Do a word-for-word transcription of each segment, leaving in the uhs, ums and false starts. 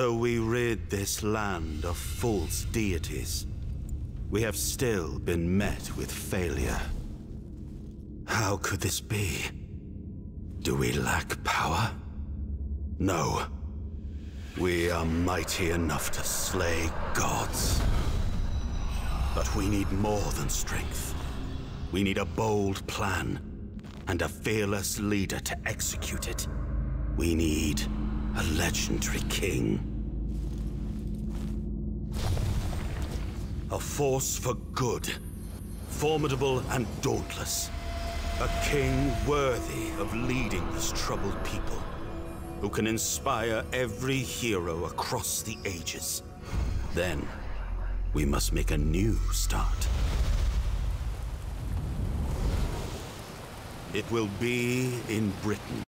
Though we rid this land of false deities, we have still been met with failure. How could this be? Do we lack power? No. We are mighty enough to slay gods. But we need more than strength. We need a bold plan and a fearless leader to execute it. We need a legendary king. A force for good, formidable and dauntless. A king worthy of leading this troubled people, who can inspire every hero across the ages. Then, we must make a new start. It will be in Britain.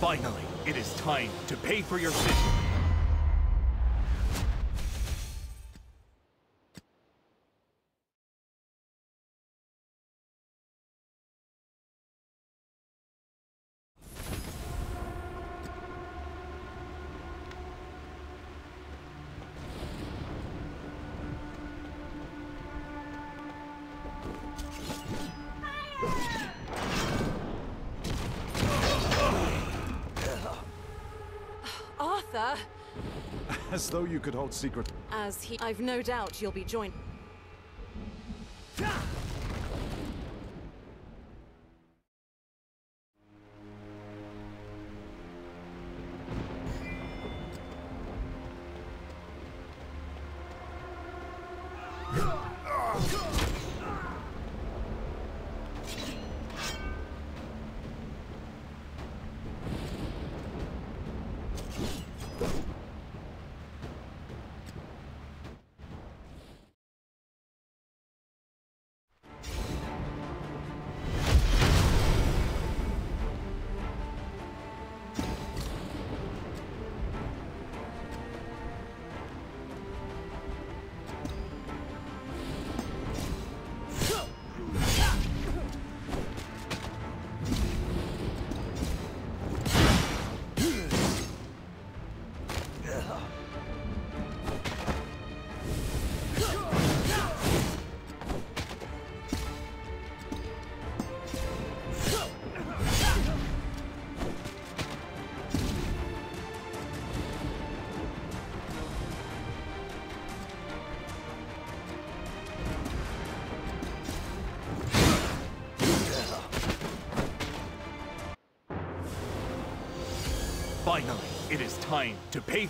Finally, it is time to pay for your sin. As though you could hold secret. As he, I've no doubt you'll be joined. Finally, it is time to pay.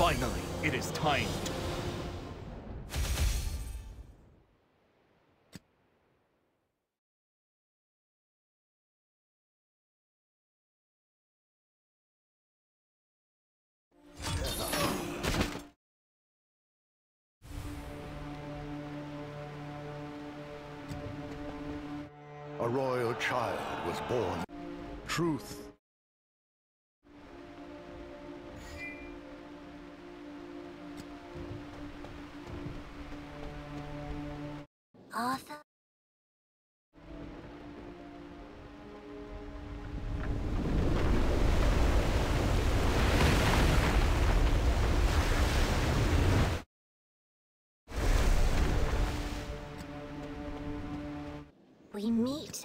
Finally, it is time to... A royal child was born. Truth. Arthur. We meet.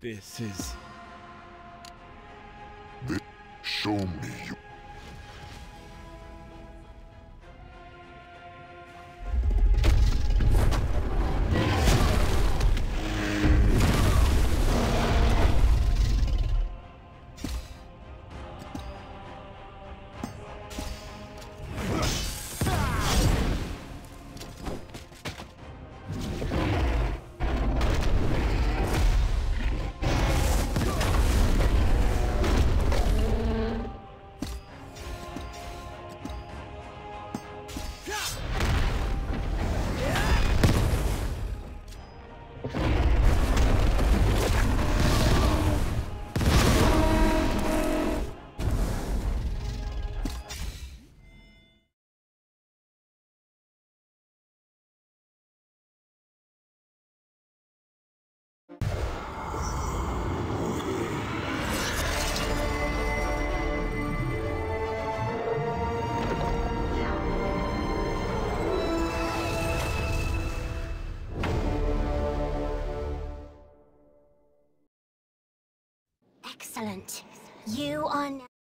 This is... This, show me you. Excellent. You are now...